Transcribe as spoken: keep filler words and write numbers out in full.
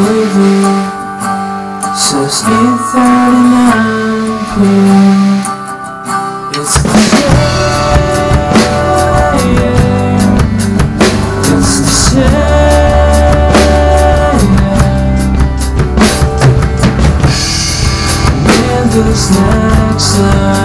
T V. So it's eight thirty-nine p m This next time.